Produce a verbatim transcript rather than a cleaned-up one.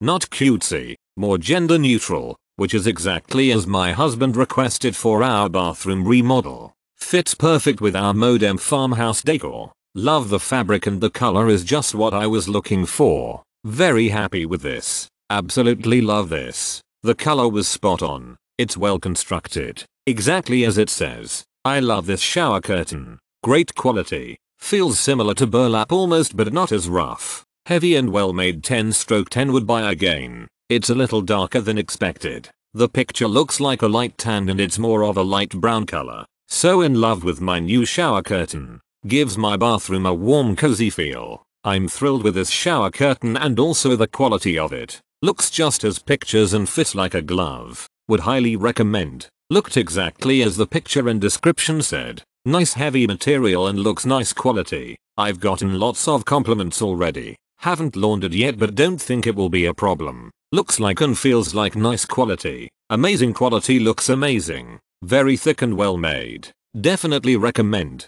Not cutesy, more gender neutral, which is exactly as my husband requested for our bathroom remodel. Fits perfect with our modern farmhouse decor. Love the fabric and the color is just what I was looking for. Very happy with this. Absolutely love this. The color was spot on. It's well constructed. Exactly as it says. I love this shower curtain. Great quality. Feels similar to burlap almost, but not as rough. Heavy and well made. Ten stroke ten would buy again. It's a little darker than expected. The picture looks like a light tan and it's more of a light brown color. So in love with my new shower curtain. Gives my bathroom a warm, cozy feel. I'm thrilled with this shower curtain and also the quality of it. Looks just as pictures and fits like a glove. Would highly recommend. Looked exactly as the picture and description said. Nice heavy material and looks nice quality. I've gotten lots of compliments already. Haven't laundered yet, but don't think it will be a problem. Looks like and feels like nice quality. Amazing quality. Looks amazing. Very thick and well made. Definitely recommend.